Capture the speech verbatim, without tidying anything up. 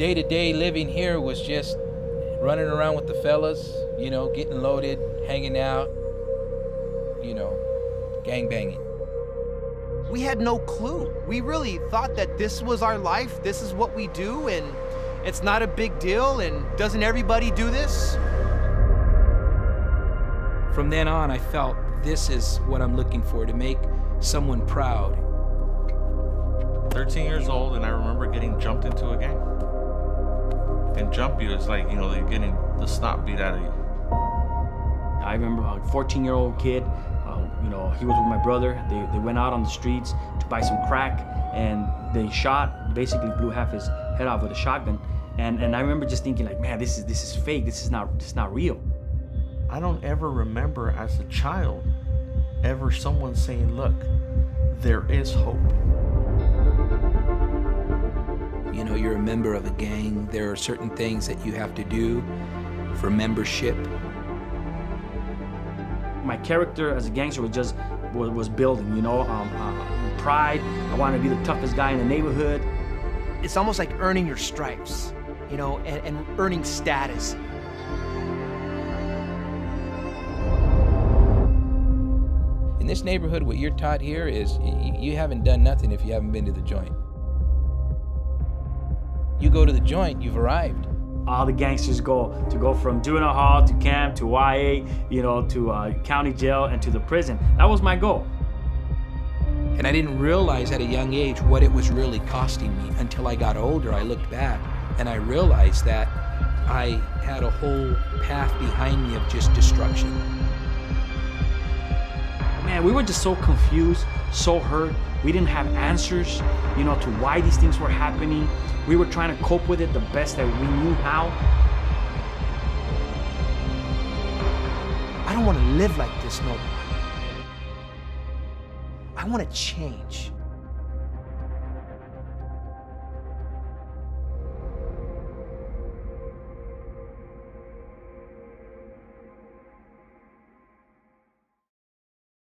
day-to-day living here was just running around with the fellas, you know, getting loaded, hanging out, you know, gangbanging. We had no clue. We really thought that this was our life, this is what we do, and it's not a big deal, and doesn't everybody do this? From then on, I felt this is what I'm looking for, to make someone proud. thirteen years old, and I remember getting jumped into a gang. And jump you, it's like, you know, they're getting the snot beat out of you. I remember a fourteen-year-old kid, uh, you know, he was with my brother. They, they went out on the streets to buy some crack, and they shot, basically blew half his head off with a shotgun. And, and I remember just thinking, like, man, this is, this is fake. This is not, this is not real. I don't ever remember as a child ever someone saying, look, there is hope. You know, you're a member of a gang. There are certain things that you have to do for membership. My character as a gangster was just, was, was building, you know, um, uh, pride. I wanted to be the toughest guy in the neighborhood. It's almost like earning your stripes, you know, and, and earning status. In this neighborhood, what you're taught here is you haven't done nothing if you haven't been to the joint. You go to the joint, you've arrived. All the gangsters go to go from juvenile hall to camp to Y A, you know, to uh, county jail and to the prison. That was my goal. And I didn't realize at a young age what it was really costing me until I got older. I looked back and I realized that I had a whole path behind me of just destruction. Man, we were just so confused, so hurt. We didn't have answers, you know, to why these things were happening. We were trying to cope with it the best that we knew how. I don't want to live like this no more. I want to change.